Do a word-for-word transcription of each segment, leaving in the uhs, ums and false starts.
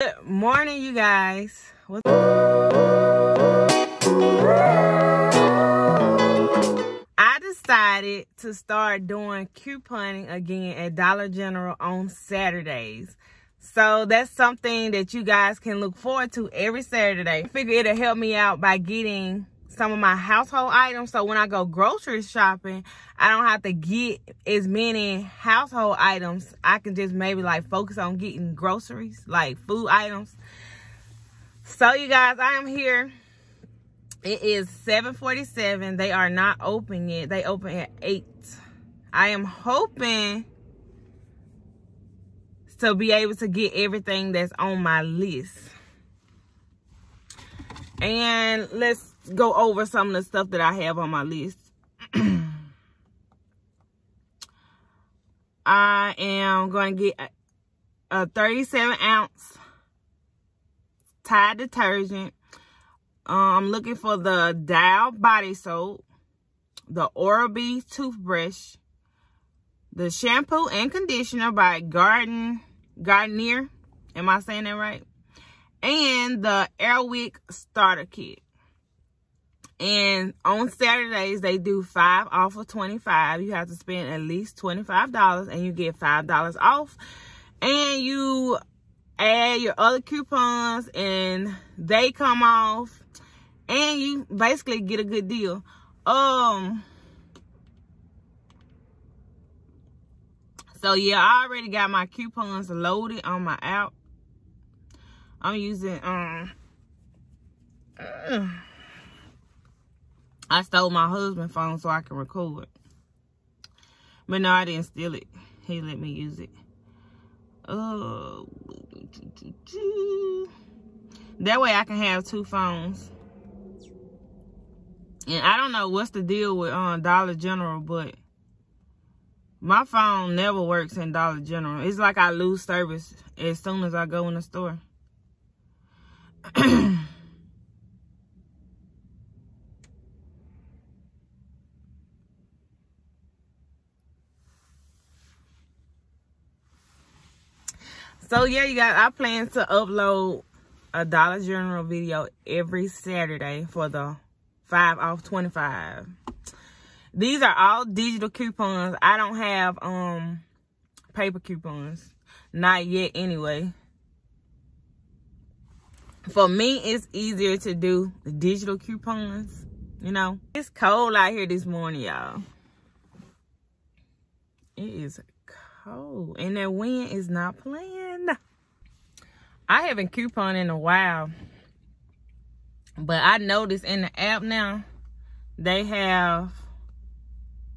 Good morning, you guys. What's I decided to start doing couponing again at Dollar General on Saturdays. So that's something that you guys can look forward to every Saturday. I figure it'll help me out by getting some of my household items, so when I go grocery shopping, I don't have to get as many household items. I can just maybe like focus on getting groceries, like food items. So you guys, I am here. It is seven forty-seven. They are not open yet. They open at eight. I am hoping to be able to get everything that's on my list. And let's go over some of the stuff that I have on my list. I am going to get a, a thirty-seven ounce Tide detergent. Uh, I'm looking for the Dial body soap, the Oral-B toothbrush, the shampoo and conditioner by Garden, Garnier. Am I saying that right? And the Airwick starter kit. And on Saturdays, they do five off of twenty-five. You have to spend at least twenty-five dollars and you get five dollars off. And you add your other coupons and they come off. And you basically get a good deal. Um, so, yeah, I already got my coupons loaded on my app. I'm using, um... Uh, I stole my husband's phone so I can record. But no, I didn't steal it. He let me use it. Oh. That way I can have two phones. And I don't know what's the deal with um, Dollar General, but my phone never works in Dollar General. It's like I lose service as soon as I go in the store. So, yeah, you guys, I plan to upload a Dollar General video every Saturday for the five off twenty-five. These are all digital coupons. I don't have um paper coupons. Not yet, anyway. For me, it's easier to do the digital coupons, you know. It's cold out here this morning, y'all. It is cold. And that wind is not playing. I haven't couponed in a while, but I noticed in the app now, they have,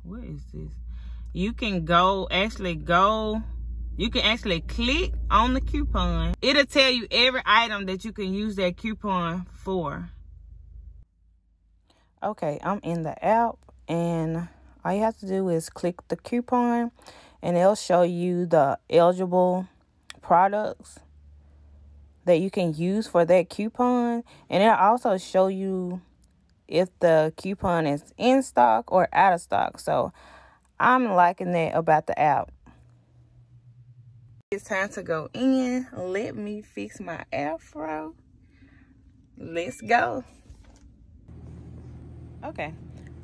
what is this? You can go, actually go, you can actually click on the coupon. It'll tell you every item that you can use that coupon for. Okay, I'm in the app, and all you have to do is click the coupon, and it'll show you the eligible products that you can use for that coupon, and it'll also show you if the coupon is in stock or out of stock. So I'm liking that about the app. It's time to go in. Let me fix my afro. Let's go. Okay,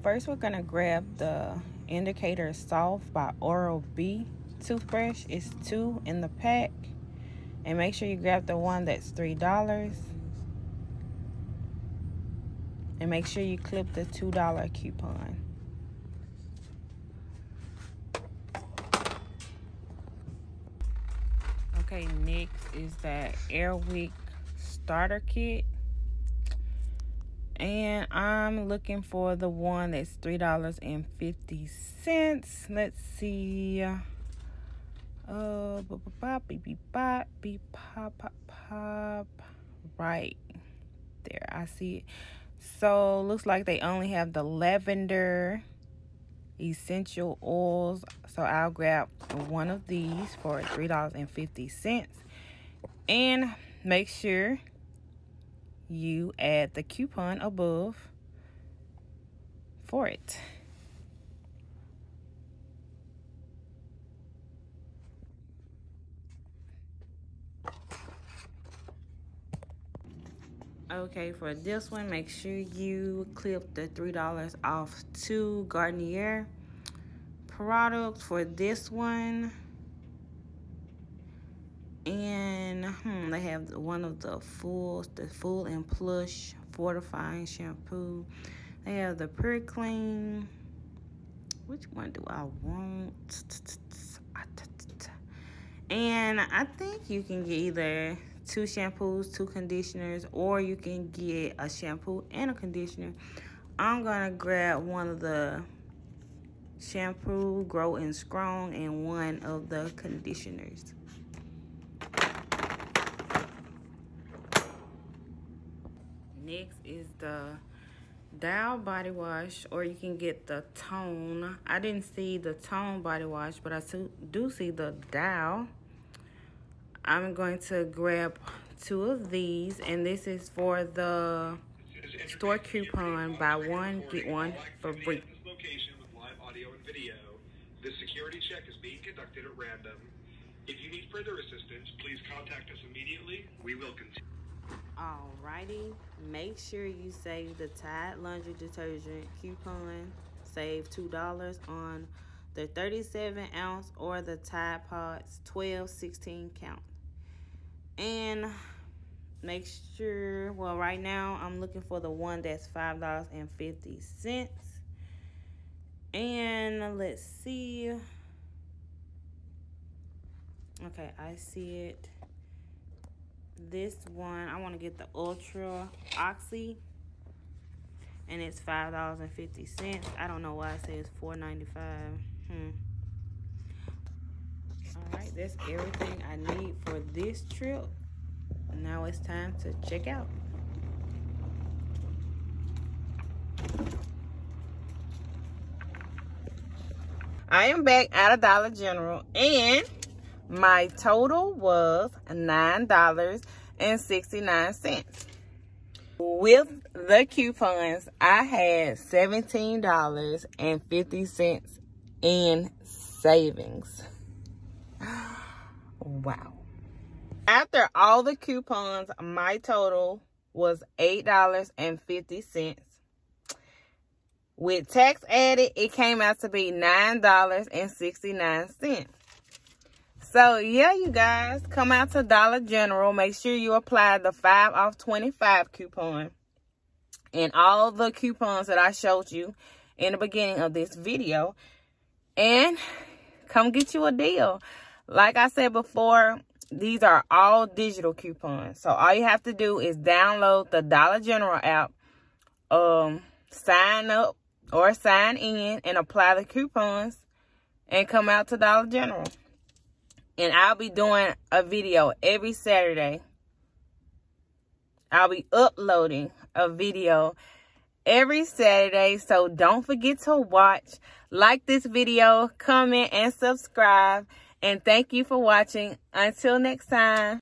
first we're gonna grab the indicator soft by Oral-B toothbrush. It's two in the pack. And make sure you grab the one that's three dollars. And make sure you clip the two dollar coupon. Okay, next is the Airwick starter kit. And I'm looking for the one that's three dollars and fifty cents. Let's see. Uh, bop, bop, bop, beep, beep, bop, beep, pop, pop, pop. Right there, I see it. So, looks like they only have the lavender essential oils. So, I'll grab one of these for three dollars and fifty cents. And make sure you add the coupon above for it. Okay, for this one, make sure you clip the three dollars off to Garnier products for this one. And hmm, they have one of the full, the full and plush fortifying shampoo. They have the PurClean. Which one do I want? And I think you can get either two shampoos, two conditioners, or you can get a shampoo and a conditioner. I'm gonna grab one of the shampoo, Grow and Strong, and one of the conditioners. Next is the Dial body wash, or you can get the Tone. I didn't see the Tone body wash, but I do see the Dial. I'm going to grab two of these, and this is for the store coupon, buy one, get one for free. The security check is being conducted at random. If you need further assistance, please contact us immediately. We will continue. Alrighty, make sure you save the Tide laundry detergent coupon. Save two dollars on the thirty-seven ounce or the Tide Pods twelve sixteen count. And make sure, well, right now I'm looking for the one that's five dollars and fifty cents. And let's see. Okay, I see it. This one, I want to get the Ultra Oxy, and it's five dollars and fifty cents. I don't know why it says four ninety-five. Hmm. All right, that's everything I need for this trip. Now it's time to check out. I am back out of Dollar General, and my total was nine dollars and sixty-nine cents. With the coupons, I had seventeen dollars and fifty cents in savings. Wow. After all the coupons, my total was eight dollars and fifty cents. With tax added, it came out to be nine dollars and sixty-nine cents. So, yeah, you guys, come out to Dollar General. Make sure you apply the five off twenty-five coupon and all the coupons that I showed you in the beginning of this video. And come get you a deal. Like I said before, these are all digital coupons. So, all you have to do is download the Dollar General app, um, sign up or sign in, and apply the coupons and come out to Dollar General. And I'll be doing a video every Saturday. I'll be uploading a video every Saturday. So don't forget to watch. Like this video, comment, and subscribe. And thank you for watching. Until next time.